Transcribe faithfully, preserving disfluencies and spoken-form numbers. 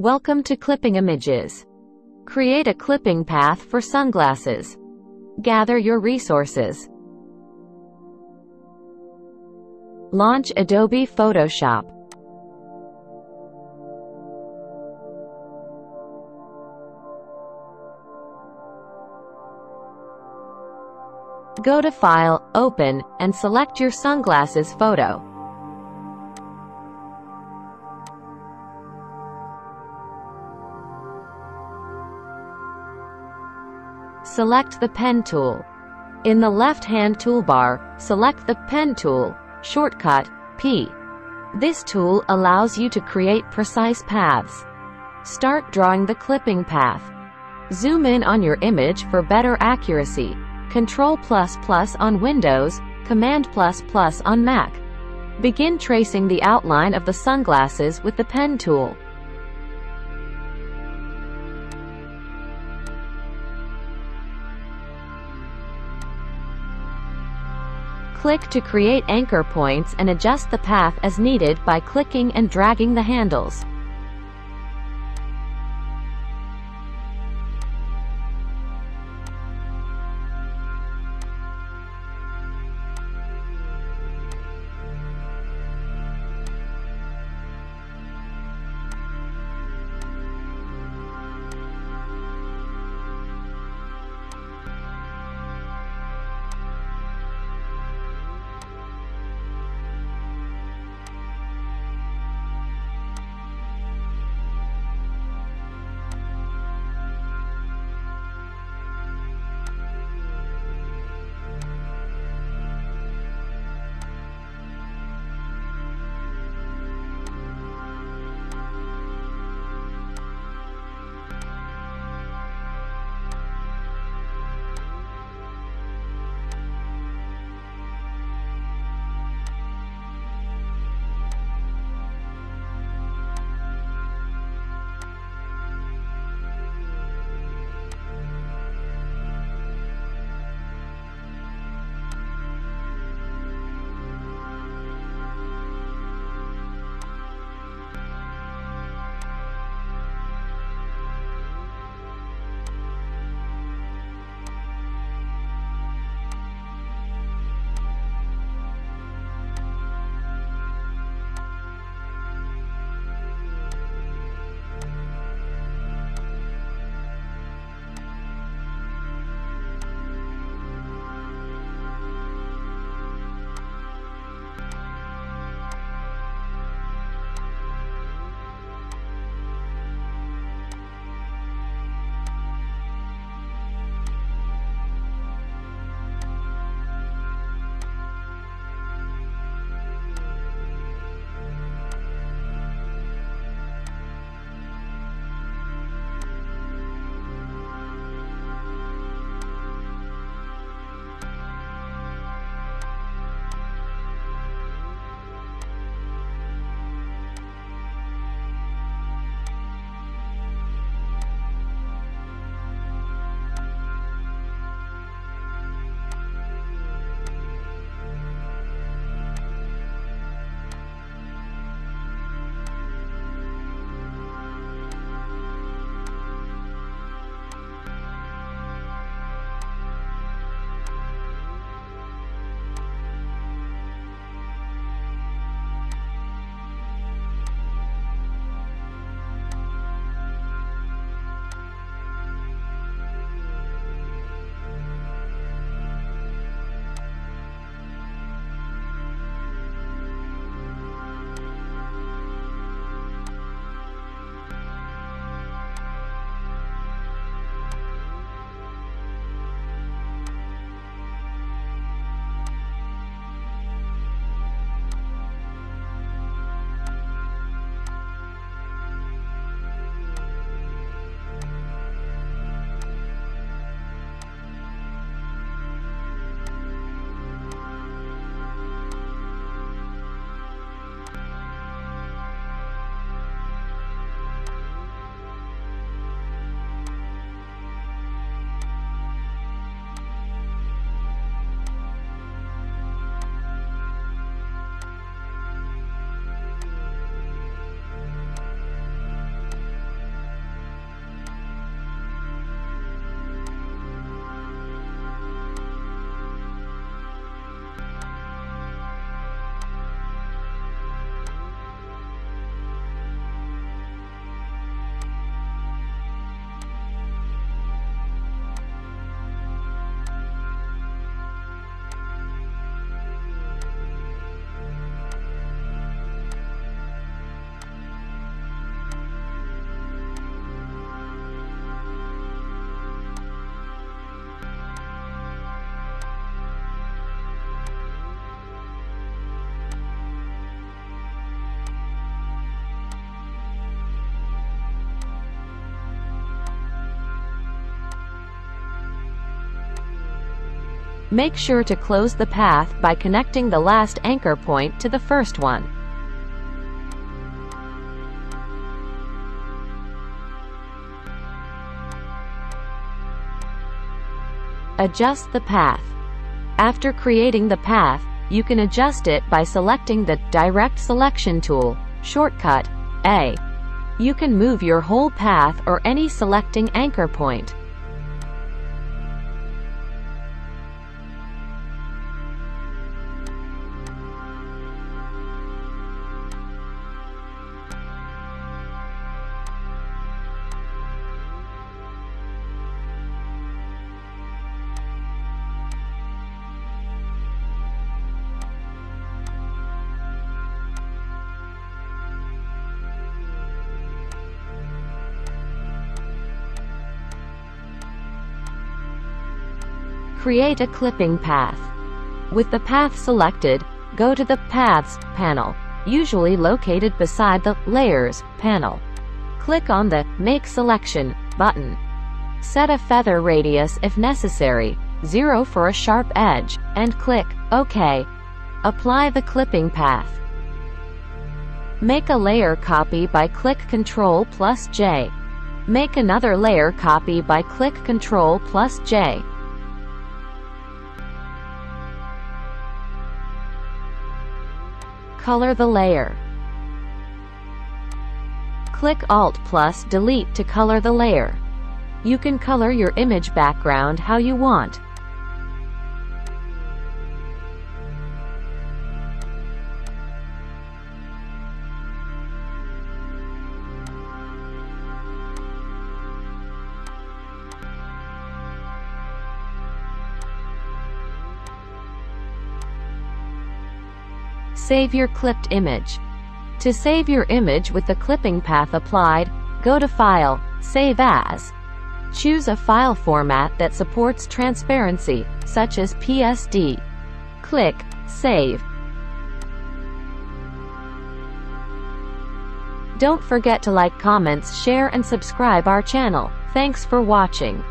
Welcome to Clipping Images. Create a clipping path for sunglasses. Gather your resources. Launch Adobe Photoshop. Go to File, Open, and select your sunglasses photo. Select the Pen tool. In the left-hand toolbar, select the Pen tool, shortcut, P. This tool allows you to create precise paths. Start drawing the clipping path. Zoom in on your image for better accuracy. Control plus plus on Windows, Command plus plus on Mac. Begin tracing the outline of the sunglasses with the Pen tool. Click to create anchor points and adjust the path as needed by clicking and dragging the handles. Make sure to close the path by connecting the last anchor point to the first one. Adjust the path. After creating the path, you can adjust it by selecting the Direct Selection Tool, shortcut, A. You can move your whole path or any selecting anchor point. Create a clipping path. With the path selected, go to the Paths panel, usually located beside the Layers panel. Click on the Make Selection button. Set a feather radius if necessary, zero for a sharp edge, and click OK. Apply the clipping path. Make a layer copy by click Ctrl plus J. Make another layer copy by click Ctrl plus J. Color the layer. Click Alt plus Delete to color the layer. You can color your image background how you want. Save your clipped image. To save your image with the clipping path applied, go to File, Save As. Choose a file format that supports transparency, such as P S D. Click Save. Don't forget to like, comments, share, and subscribe our channel. Thanks for watching.